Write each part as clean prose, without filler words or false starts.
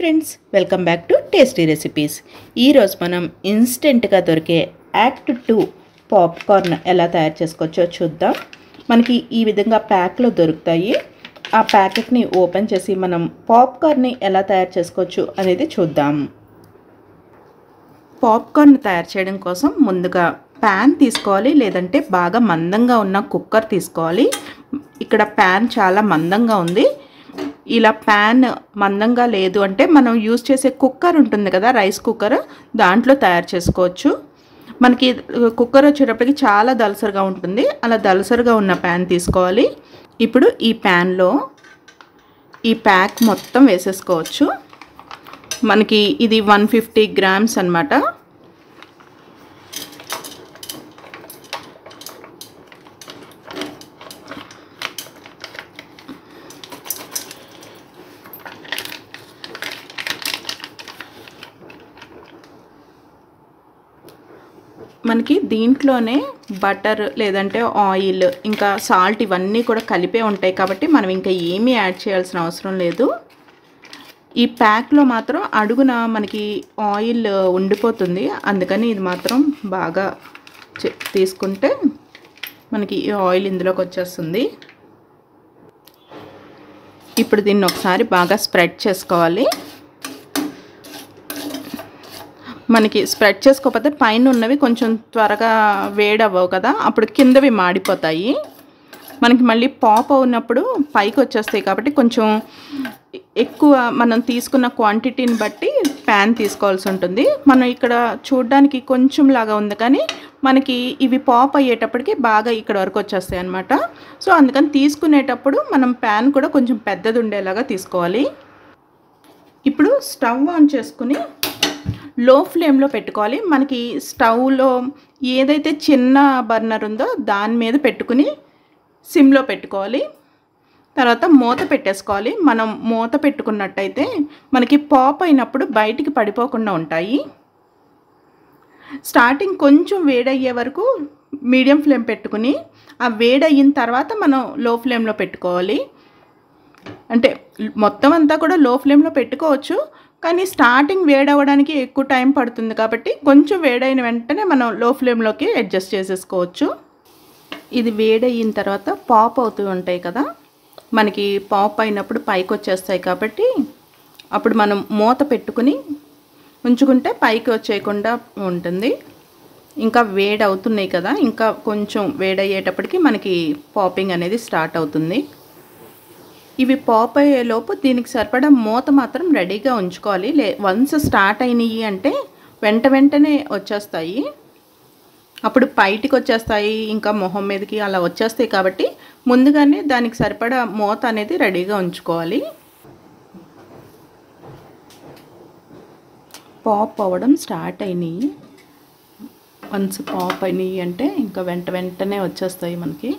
Friends, welcome back to tasty recipes. ఈరోజు మనం ఇన్స్టెంట్గా దొరికే యాక్ట్ 2 పాప్కార్న్ ఎలా తయారు చేసుకోవచ్చో చూద్దాం. మనకి ఈ విధంగా ప్యాక్లో దొరుకుతాయి. ఆ ప్యాకెట్ని ఓపెన్ చేసి మనం పాప్కార్న్ని ఎలా తయారు చేసుకోవచ్చు అనేది చూద్దాం. పాప్కార్న్ తయారు చేయడం కోసం ముందుగా ప్యాన్ తీసుకోవాలి, లేదంటే బాగా మందంగా ఉన్న కుక్కర్ తీసుకోవాలి. ఇక్కడ ప్యాన్ చాలా మందంగా ఉంది. ఇలా ప్యాన్ మందంగా లేదు అంటే మనం యూజ్ చేసే కుక్కర్ ఉంటుంది కదా, రైస్ కుక్కర్, దాంట్లో తయారు చేసుకోవచ్చు. మనకి కుక్కర్ వచ్చేటప్పటికి చాలా దలసరిగా ఉంటుంది. అలా దలసరిగా ఉన్న ప్యాన్ తీసుకోవాలి. ఇప్పుడు ఈ ప్యాన్లో ఈ ప్యాక్ మొత్తం వేసేసుకోవచ్చు. మనకి ఇది 150 grams అన్నమాట. మనకి దీంట్లోనే బటర్ లేదంటే ఆయిల్ ఇంకా సాల్ట్ ఇవన్నీ కూడా కలిపే ఉంటాయి కాబట్టి మనం ఇంకా ఏమీ యాడ్ చేయాల్సిన అవసరం లేదు. ఈ ప్యాక్లో మాత్రం అడుగున మనకి ఆయిల్ ఉండిపోతుంది, అందుకని ఇది మాత్రం బాగా తీసుకుంటే మనకి ఈ ఆయిల్ ఇందులోకి వచ్చేస్తుంది. ఇప్పుడు దీన్ని ఒకసారి బాగా స్ప్రెడ్ చేసుకోవాలి. మనకి స్ప్రెడ్ చేసుకోకపోతే పైన ఉన్నవి కొంచెం త్వరగా వేడవ్వవు కదా, అప్పుడు కిందవి మాడిపోతాయి. మనకి మళ్ళీ పాప్ అవునప్పుడు పైకి వచ్చేస్తాయి కాబట్టి కొంచెం ఎక్కువ మనం తీసుకున్న క్వాంటిటీని బట్టి ప్యాన్ తీసుకోవాల్సి ఉంటుంది. మనం ఇక్కడ చూడడానికి కొంచెం లాగా ఉంది కానీ మనకి ఇవి పాప్ అయ్యేటప్పటికి బాగా ఇక్కడ వరకు వచ్చేస్తాయి అన్నమాట. సో అందుకని తీసుకునేటప్పుడు మనం ప్యాన్ కూడా కొంచెం పెద్దది ఉండేలాగా తీసుకోవాలి. ఇప్పుడు స్టవ్ ఆన్ చేసుకుని లో ఫ్లేమ్లో పెట్టుకోవాలి. మనకి స్టవ్లో ఏదైతే చిన్న బర్నర్ ఉందో దాని మీద పెట్టుకుని సిమ్లో పెట్టుకోవాలి. తర్వాత మూత పెట్టేసుకోవాలి. మనం మూత పెట్టుకున్నట్టయితే మనకి పాప్ అయినప్పుడు బయటికి పడిపోకుండా ఉంటాయి. స్టార్టింగ్ కొంచెం వేడయ్యే వరకు మీడియం ఫ్లేమ్ పెట్టుకుని ఆ వేడయిన తర్వాత మనం లో ఫ్లేమ్లో పెట్టుకోవాలి. అంటే మొత్తం అంతా కూడా లో ఫ్లేమ్లో పెట్టుకోవచ్చు, కానీ స్టార్టింగ్ వేడవడానికి ఎక్కువ టైం పడుతుంది కాబట్టి కొంచెం వేడైన వెంటనే మనం లో ఫ్లేమ్లోకి అడ్జస్ట్ చేసేసుకోవచ్చు. ఇది వేడయిన తర్వాత పాప్ అవుతూ ఉంటాయి కదా, మనకి పాప్ అయినప్పుడు పైకి వచ్చేస్తాయి కాబట్టి అప్పుడు మనం మూత పెట్టుకుని ఉంచుకుంటే పైకి వచ్చేయకుండా ఉంటుంది. ఇంకా వేడవుతున్నాయి కదా, ఇంకా కొంచెం వేడయ్యేటప్పటికి మనకి పాపింగ్ అనేది స్టార్ట్ అవుతుంది. ఇవి పాప్ అయ్యేలోపు దీనికి సరిపడా మూత మాత్రం రెడీగా ఉంచుకోవాలి. వన్స్ స్టార్ట్ అయినాయి అంటే వెంటనే వచ్చేస్తాయి, అప్పుడు బయటికి వచ్చేస్తాయి, ఇంకా మొహం మీదకి అలా వచ్చేస్తాయి. కాబట్టి ముందుగానే దానికి సరిపడా మూత అనేది రెడీగా ఉంచుకోవాలి. పాప్ అవ్వడం స్టార్ట్ అయినాయి. వన్స్ పాప్ అయినాయి అంటే ఇంకా వెంటనే వచ్చేస్తాయి మనకి.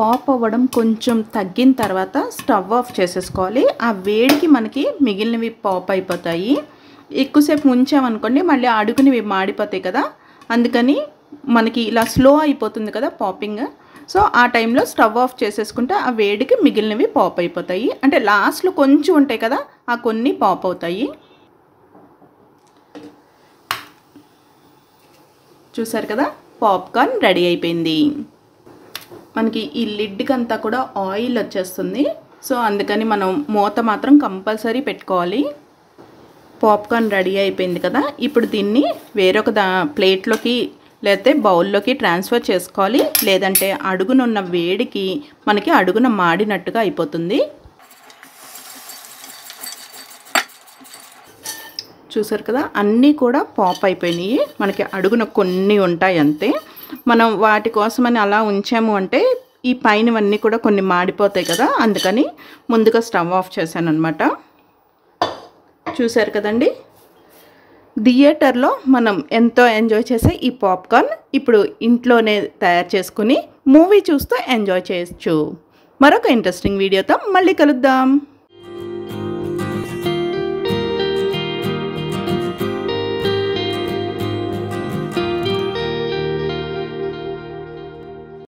పాప్ అవ్వడం కొంచెం తగ్గిన తర్వాత స్టవ్ ఆఫ్ చేసేసుకోవాలి. ఆ వేడికి మనకి మిగిలినవి పాప్ అయిపోతాయి. ఎక్కువసేపు ఉంచామనుకోండి మళ్ళీ అడుగునివి మాడిపోతాయి కదా, అందుకని మనకి ఇలా స్లో అయిపోతుంది కదా పాపింగ్. సో ఆ టైంలో స్టవ్ ఆఫ్ చేసేసుకుంటే ఆ వేడికి మిగిలినవి పాప్ అయిపోతాయి. అంటే లాస్ట్లో కొంచెం ఉంటాయి కదా, ఆ కొన్ని పాప్ అవుతాయి. చూసారు కదా, పాప్కార్న్ రెడీ అయిపోయింది. మనకి ఈ లిడ్కి అంతా కూడా ఆయిల్ వచ్చేస్తుంది. సో అందుకని మనం మూత మాత్రం కంపల్సరీ పెట్టుకోవాలి. పాప్కార్న్ రెడీ అయిపోయింది కదా, ఇప్పుడు దీన్ని వేరొక ప్లేట్లోకి లేకపోతే బౌల్లోకి ట్రాన్స్ఫర్ చేసుకోవాలి. లేదంటే అడుగునున్న వేడికి మనకి అడుగున మాడినట్టుగా అయిపోతుంది. చూసారు కదా అన్నీ కూడా పాప్ అయిపోయినాయి. మనకి అడుగున కొన్ని ఉంటాయి అంతే, మనం వాటి కోసమని అలా ఉంచాము అంటే ఈ పైనవన్నీ కూడా కొన్ని మాడిపోతాయి కదా, అందుకని ముందుగా స్టవ్ ఆఫ్ చేశాను అనమాట. చూసారు కదండి థియేటర్లో మనం ఎంతో ఎంజాయ్ చేసే ఈ పాప్కార్న్ ఇప్పుడు ఇంట్లోనే తయారు చేసుకుని మూవీ చూస్తూ ఎంజాయ్ చేయొచ్చు. మరొక ఇంట్రెస్టింగ్ వీడియోతో మళ్ళీ కలుద్దాం.